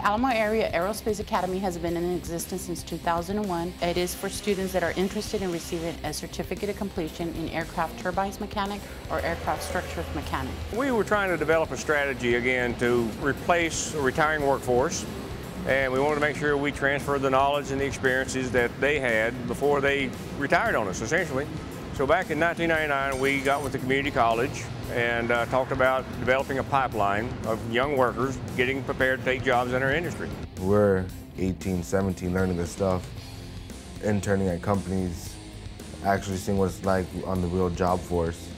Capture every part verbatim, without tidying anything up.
The Alamo Area Aerospace Academy has been in existence since two thousand one. It is for students that are interested in receiving a certificate of completion in aircraft turbines mechanic or aircraft structures mechanic. We were trying to develop a strategy again to replace a retiring workforce, and we wanted to make sure we transferred the knowledge and the experiences that they had before they retired on us, essentially. So back in nineteen ninety-nine, we got with the community college and uh, talked about developing a pipeline of young workers getting prepared to take jobs in our industry. We're eighteen, seventeen, learning this stuff, interning at companies, actually seeing what it's like on the real job force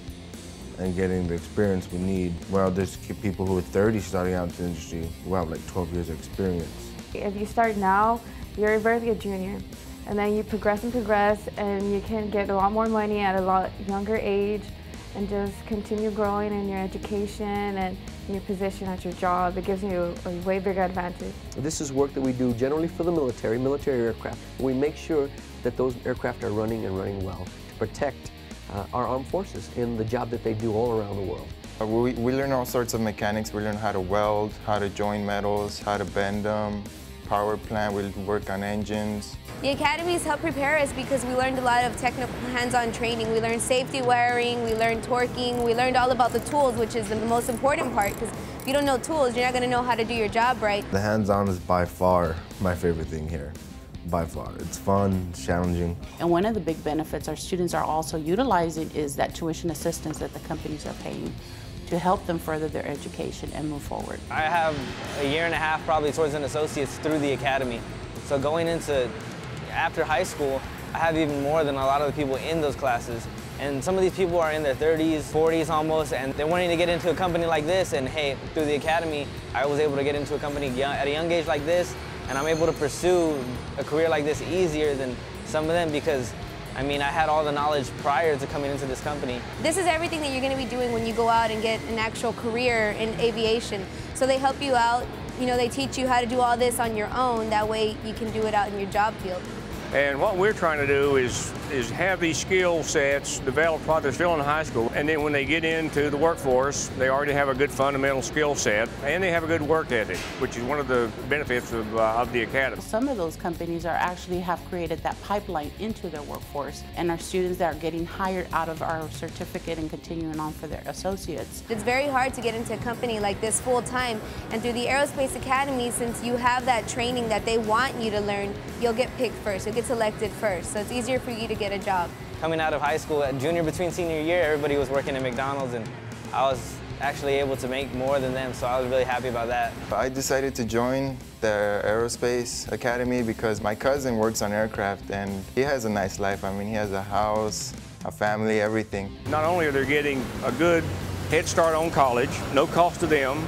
and getting the experience we need. Well, there's people who are thirty starting out in the industry who have like twelve years of experience. If you start now, you're barely a junior. And then you progress and progress, and you can get a lot more money at a lot younger age, and just continue growing in your education and in your position at your job. It gives you a way bigger advantage. This is work that we do generally for the military, military aircraft. We make sure that those aircraft are running and running well to protect uh, our armed forces in the job that they do all around the world. We, we learn all sorts of mechanics. We learn how to weld, how to join metals, how to bend them. Power plant, we work on engines. The academies help prepare us because we learned a lot of technical hands-on training. We learned safety wiring, we learned torquing, we learned all about the tools, which is the most important part, because if you don't know tools, you're not going to know how to do your job right. The hands-on is by far my favorite thing here. By far. It's fun, it's challenging. And one of the big benefits our students are also utilizing is that tuition assistance that the companies are paying to help them further their education and move forward. I have a year and a half probably towards an associate's through the academy. So going into after high school, I have even more than a lot of the people in those classes. And some of these people are in their thirties, forties almost, and they're wanting to get into a company like this. And hey, through the academy, I was able to get into a company young, at a young age like this, and I'm able to pursue a career like this easier than some of them because I mean, I had all the knowledge prior to coming into this company. This is everything that you're going to be doing when you go out and get an actual career in aviation. So they help you out. You know, they teach you how to do all this on your own. That way you can do it out in your job field. And what we're trying to do is, is have these skill sets developed while they're still in high school. And then when they get into the workforce, they already have a good fundamental skill set and they have a good work ethic, which is one of the benefits of, uh, of the academy. Some of those companies are actually have created that pipeline into their workforce, and our students that are getting hired out of our certificate and continuing on for their associates. It's very hard to get into a company like this full time, and through the Aerospace Academy, since you have that training that they want you to learn, you'll get picked first. You'll get selected first, so it's easier for you to get a job. Coming out of high school, at junior between senior year, everybody was working at McDonald's, and I was actually able to make more than them, so I was really happy about that. I decided to join the Aerospace Academy because my cousin works on aircraft, and he has a nice life. I mean, he has a house, a family, everything. Not only are they getting a good head start on college, no cost to them,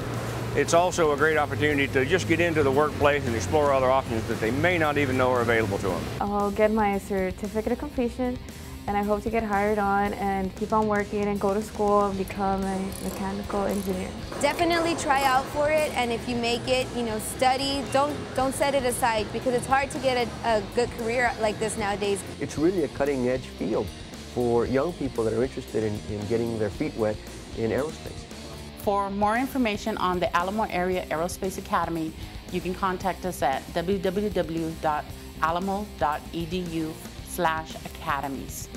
it's also a great opportunity to just get into the workplace and explore other options that they may not even know are available to them. I'll get my certificate of completion, and I hope to get hired on and keep on working and go to school and become a mechanical engineer. Definitely try out for it, and if you make it, you know, study. Don't, don't set it aside, because it's hard to get a, a good career like this nowadays. It's really a cutting-edge field for young people that are interested in, in getting their feet wet in aerospace. For more information on the Alamo Area Aerospace Academy, you can contact us at w w w dot alamo dot e d u slash academies.